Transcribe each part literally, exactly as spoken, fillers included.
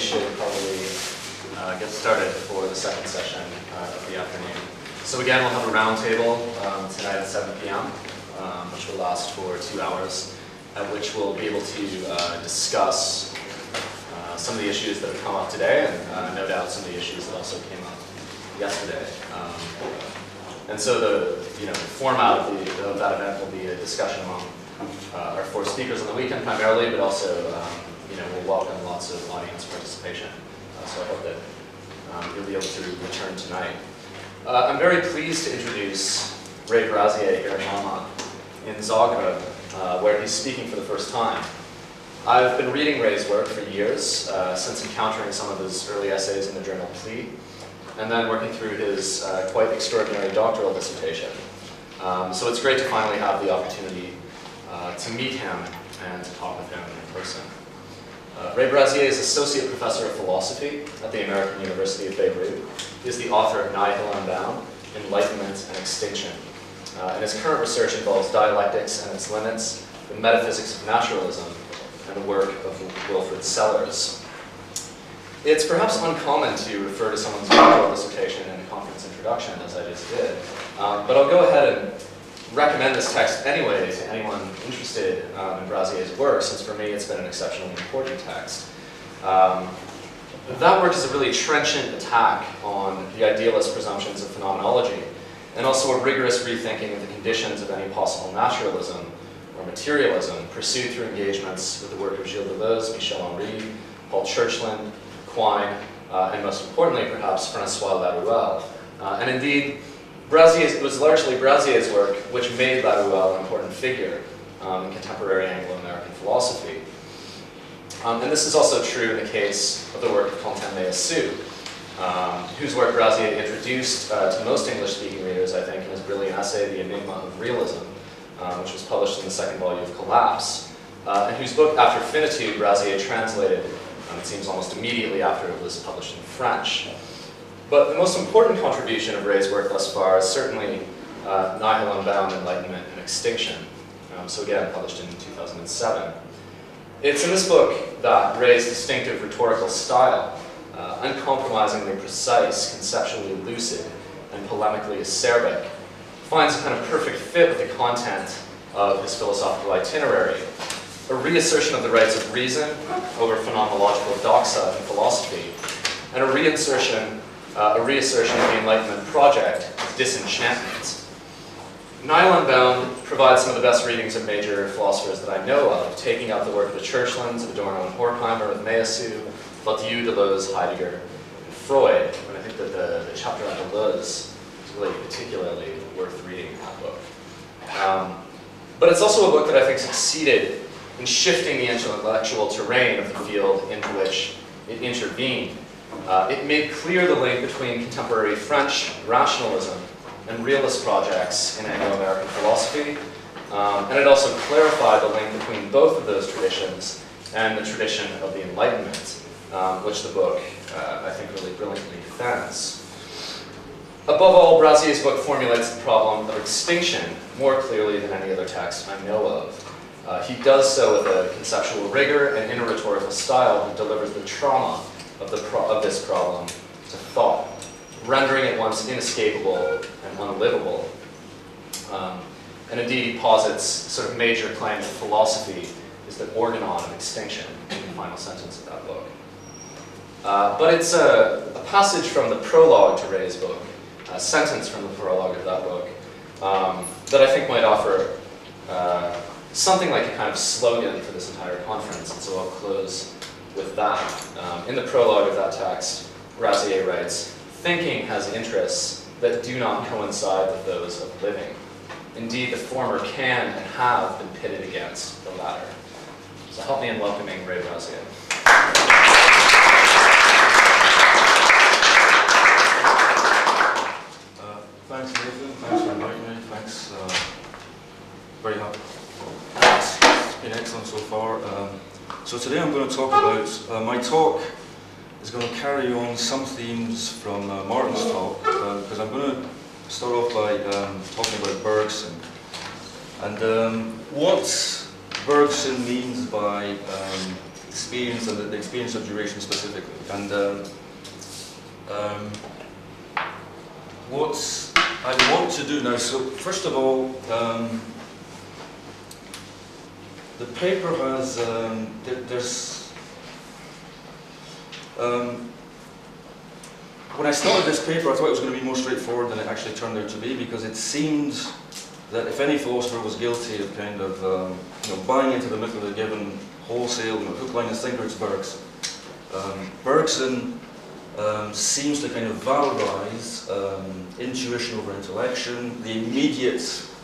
we should probably uh, get started for the second session uh, of the afternoon. So again, we'll have a roundtable um, tonight at seven p m, um, which will last for two hours, at which we'll be able to uh, discuss uh, some of the issues that have come up today, and uh, no doubt some of the issues that also came up yesterday. Um, and so the you know format of, the, of that event will be a discussion among uh, our four speakers on the weekend primarily, but also um, you know we'll welcome lots of audience participation. Uh, so I hope that um, you'll be able to return tonight. Uh, I'm very pleased to introduce Ray Brassier here in Mama in Zagreb, uh, where he's speaking for the first time. I've been reading Ray's work for years, uh, since encountering some of his early essays in the journal P L E A, and then working through his uh, quite extraordinary doctoral dissertation. Um, so it's great to finally have the opportunity uh, to meet him and to talk with him in person. Uh, Ray Brassier is Associate Professor of Philosophy at the American University of Beirut. He is the author of Nihil Unbound, Enlightenment and Extinction. Uh, and his current research involves dialectics and its limits, the metaphysics of naturalism, and the work of L Wilfred Sellers. It's perhaps uncommon to refer to someone's doctoral dissertation in a conference introduction, as I just did, um, but I'll go ahead and recommend this text anyway to anyone interested um, in Brassier's work, since for me it's been an exceptionally important text. Um, that work is a really trenchant attack on the idealist presumptions of phenomenology, and also a rigorous rethinking of the conditions of any possible naturalism or materialism pursued through engagements with the work of Gilles Deleuze, Michel Henry, Paul Churchland, Quine, uh, and most importantly, perhaps, François Laruelle. Uh, and indeed, Brassier's, it was largely Brassier's work which made Laruelle an important figure um, in contemporary Anglo-American philosophy. Um, and this is also true in the case of the work of Quentin Meillassoux, um, whose work Brassier introduced uh, to most English-speaking readers, I think, in his brilliant essay, The Enigma of Realism, um, which was published in the second volume of Collapse, uh, and whose book, After Finitude, Brassier translated it seems almost immediately after it was published in French. But the most important contribution of Ray's work thus far is certainly uh, Nihil Unbound, Enlightenment and Extinction, um, so again published in two thousand seven. It's in this book that Ray's distinctive rhetorical style, uh, uncompromisingly precise, conceptually lucid, and polemically acerbic, finds a kind of perfect fit with the content of his philosophical itinerary. A reassertion of the rights of reason over phenomenological doxa in philosophy, and a reinsertion, uh, a reassertion of the Enlightenment project, disenchantment. Nihil Unbound provides some of the best readings of major philosophers that I know of, taking up the work of the Churchlands, Adorno and Horkheimer, with Meillassoux, Badiou, Deleuze, Heidegger, and Freud. And I think that the, the chapter on Deleuze is really particularly worth reading in that book. Um, but it's also a book that I think succeeded in shifting the intellectual terrain of the field into which it intervened. Uh, it made clear the link between contemporary French rationalism and realist projects in Anglo-American philosophy, um, and it also clarified the link between both of those traditions and the tradition of the Enlightenment, um, which the book, uh, I think, really brilliantly defends. Above all, Brassier's book formulates the problem of extinction more clearly than any other text I know of. Uh, he does so with a conceptual rigor and in a rhetorical style that delivers the trauma of, the pro of this problem to thought, rendering it once inescapable and unlivable. Um, and indeed, he posits sort of major claim that philosophy is the organon of extinction in the final sentence of that book. Uh, but it's a, a passage from the prologue to Ray's book, a sentence from the prologue of that book, um, that I think might offer uh, something like a kind of slogan for this entire conference, and so I'll close with that. Um, in the prologue of that text, Brassier writes, "Thinking has interests that do not coincide with those of living. Indeed, the former can and have been pitted against the latter." So help me in welcoming Ray Brassier. Uh, thanks, Nathan. Thanks for inviting me. Thanks. Uh, very happy. It's been excellent so far. Um, so today I'm going to talk about, uh, my talk is going to carry on some themes from uh, Martin's talk, because uh, I'm going to start off by um, talking about Bergson. And um, what Bergson means by um, experience and the experience of duration specifically. And um, um, what I want to do now, so first of all, um, the paper has, um, th there's, um, when I started this paper I thought it was going to be more straightforward than it actually turned out to be, because it seemed that if any philosopher was guilty of kind of um, you know, buying into the myth of the given wholesale, you know, hook, line and sinker, it's Bergson. Um, Bergson um, seems to kind of valorize um, intuition over intellection, the immediate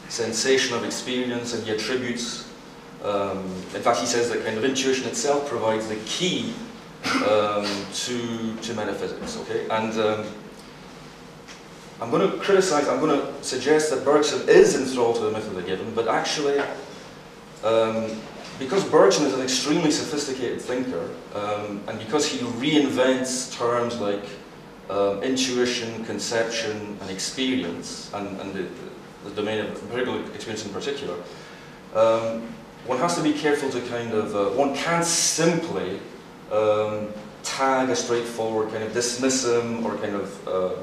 sensation of experience, and he attributes, um, in fact he says that kind of intuition itself provides the key um, to, to metaphysics, okay? And, um, I'm going to criticize, I'm going to suggest that Bergson is enthralled to the myth of the given, but actually, um, because Bergson is an extremely sophisticated thinker, um, and because he reinvents terms like um, intuition, conception, and experience, and, and the, the domain of empirical experience in particular, um, one has to be careful to kind of, uh, one can't simply um, tag a straightforward, kind of dismiss him, or kind of, uh,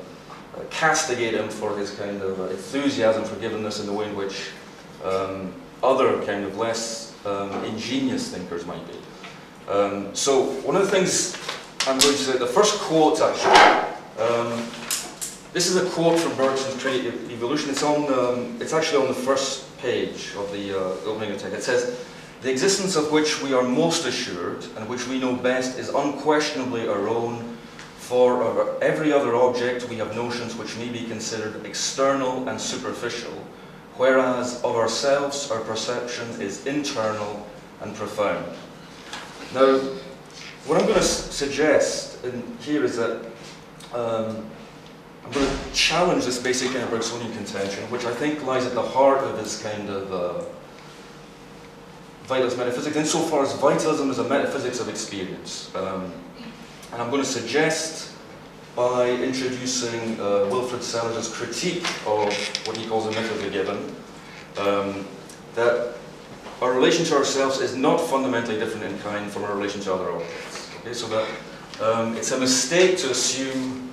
Uh, castigate him for his kind of uh, enthusiasm for givenness in the way in which um, other kind of less um, ingenious thinkers might be. Um, so one of the things I'm going to say, the first quote actually, um, this is a quote from Bergson's Trinity of Evolution. It's on, um, it's actually on the first page of the uh, opening of the text. It says, "The existence of which we are most assured and which we know best is unquestionably our own. For every other object we have notions which may be considered external and superficial, whereas of ourselves our perception is internal and profound." Now, what I'm going to suggest in here is that um, I'm going to challenge this basic kind of Bergsonian contention, which I think lies at the heart of this kind of uh, vitalist metaphysics, insofar as vitalism is a metaphysics of experience. Um, And I'm going to suggest, by introducing uh, Wilfred Sellers' critique of what he calls the myth of the given, um, that our relation to ourselves is not fundamentally different in kind from our relation to other objects. Okay, so that um, it's a mistake to assume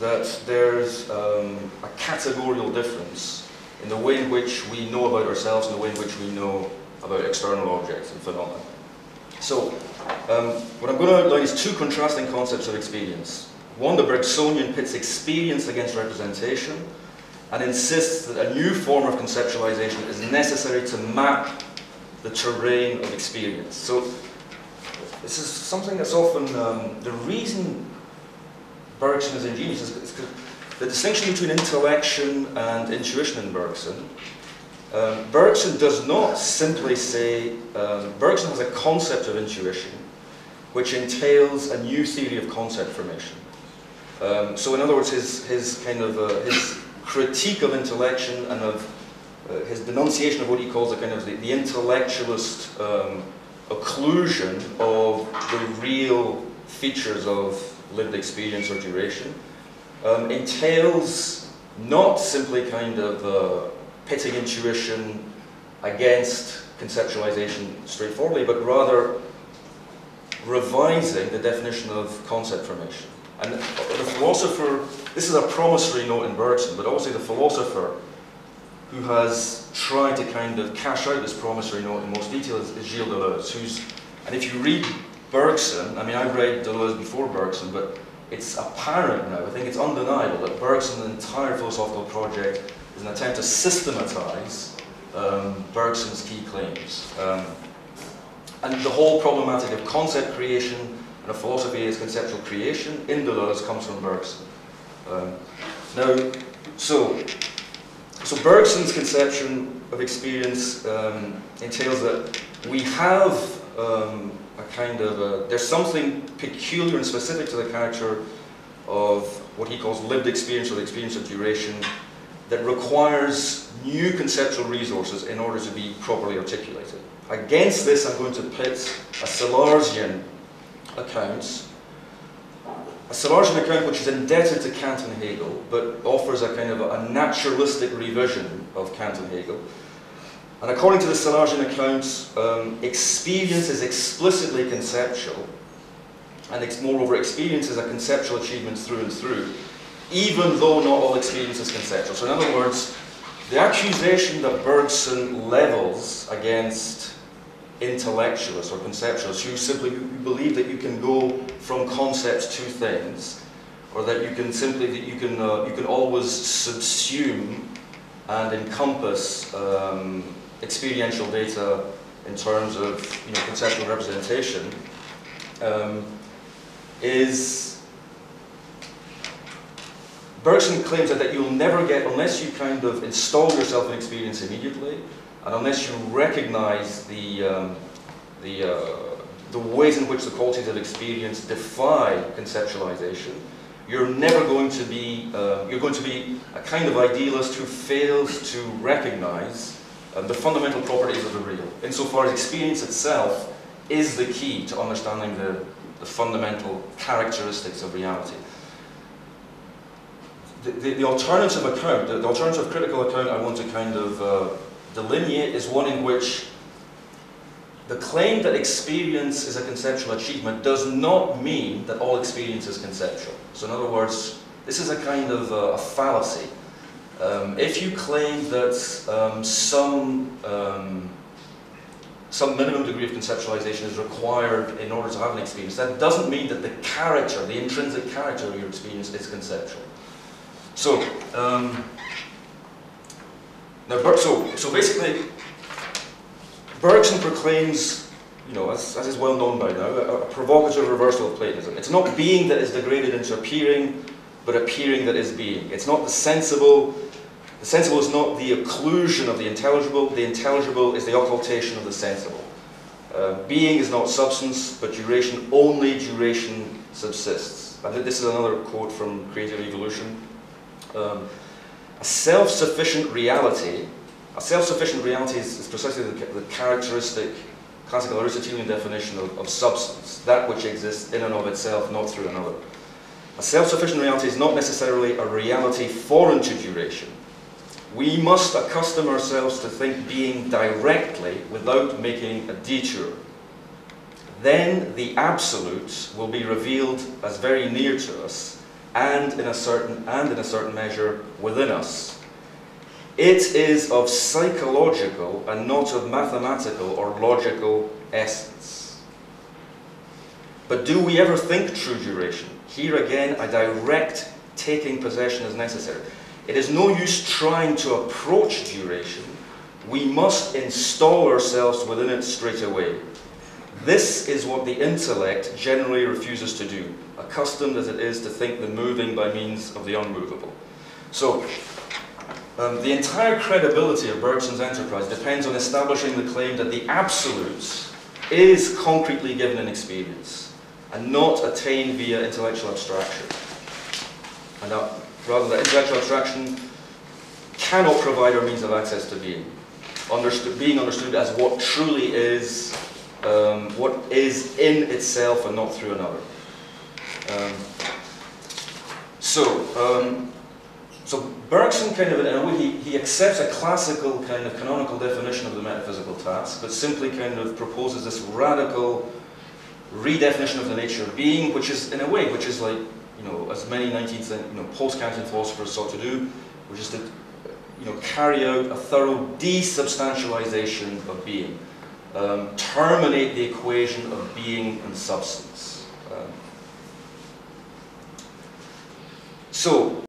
that there's um, a categorical difference in the way in which we know about ourselves and the way in which we know about external objects and phenomena. So, um, what I'm going to outline is two contrasting concepts of experience. One, the Bergsonian pits experience against representation and insists that a new form of conceptualization is necessary to map the terrain of experience. So, this is something that's often, um, the reason Bergson is ingenious is because the distinction between intellection and intuition in Bergson. Um, Bergson does not simply say, um, Bergson has a concept of intuition which entails a new theory of concept formation. Um, so in other words, his, his kind of, uh, his critique of intellection and of uh, his denunciation of what he calls the kind of the, the intellectualist um, occlusion of the real features of lived experience or duration um, entails not simply kind of uh, pitting intuition against conceptualization straightforwardly, but rather revising the definition of concept formation. And the philosopher, this is a promissory note in Bergson, but obviously the philosopher who has tried to kind of cash out this promissory note in most detail is, is Gilles Deleuze, who's, and if you read Bergson, I mean I've read Deleuze before Bergson, but it's apparent now, I think it's undeniable that Bergson's entire philosophical project is an attempt to systematize um, Bergson's key claims. Um, and the whole problematic of concept creation and a philosophy as conceptual creation in Deleuze comes from Bergson. Um, now, so, so Bergson's conception of experience um, entails that we have um, a kind of, a, there's something peculiar and specific to the character of what he calls lived experience or the experience of duration that requires new conceptual resources in order to be properly articulated. Against this, I'm going to pit a Sellarsian account, a Sellarsian account which is indebted to Kant and Hegel, but offers a kind of a naturalistic revision of Kant and Hegel, And according to the Sellerian accounts, um, experience is explicitly conceptual, and ex moreover, experiences are conceptual achievements through and through, even though not all experience is conceptual. So in other words, the accusation that Bergson levels against intellectualists or conceptualists who simply believe that you can go from concepts to things, or that you can simply, that you can, uh, you can always subsume and encompass um, experiential data in terms of, you know, conceptual representation, um, is Bergson claims that, that you'll never get, unless you kind of install yourself in experience immediately, and unless you recognize the, um, the, uh, the ways in which the qualities of experience defy conceptualization, you're never going to be, uh, you're going to be a kind of idealist who fails to recognize uh, the fundamental properties of the real, insofar as experience itself is the key to understanding the, the fundamental characteristics of reality. The, the, the alternative account, the, the alternative critical account I want to kind of uh, delineate is one in which the claim that experience is a conceptual achievement does not mean that all experience is conceptual. So in other words, this is a kind of uh, a fallacy. Um, if you claim that um, some, um, some minimum degree of conceptualization is required in order to have an experience, that doesn't mean that the character, the intrinsic character of your experience is conceptual. So, um, now, so, so basically, Bergson proclaims, you know, as, as is well known by now, a, a provocative reversal of Platonism. It's not being that is degraded into appearing, but appearing that is being. It's not the sensible. The sensible is not the occlusion of the intelligible. The intelligible is the occultation of the sensible. Uh, being is not substance, but duration. Only duration subsists. I think this is another quote from Creative Evolution. Um, a self-sufficient reality. A self-sufficient reality is, is precisely the, the characteristic, classical Aristotelian definition of, of substance, that which exists in and of itself, not through another. A self-sufficient reality is not necessarily a reality foreign to duration. We must accustom ourselves to think being directly without making a detour. Then the absolute will be revealed as very near to us, and in a certain, and in a certain measure within us. It is of psychological and not of mathematical or logical essence. But do we ever think true duration? Here again, a direct taking possession is necessary. It is no use trying to approach duration. We must install ourselves within it straight away. This is what the intellect generally refuses to do, accustomed as it is to think the moving by means of the unmovable. So, Um, the entire credibility of Bergson's enterprise depends on establishing the claim that the absolute is concretely given in experience and not attained via intellectual abstraction. And that, rather, that intellectual abstraction cannot provide our means of access to being, understood, being understood as what truly is, um, what is in itself and not through another. Um, so, um, So Bergson kind of, in a way, he, he accepts a classical kind of canonical definition of the metaphysical task, but simply kind of proposes this radical redefinition of the nature of being, which is, in a way, which is like, you know, as many nineteenth, you know, post-Kantian philosophers sought to do, which is to, you know, carry out a thorough desubstantialization of being, um, terminate the equation of being and substance. Um, so.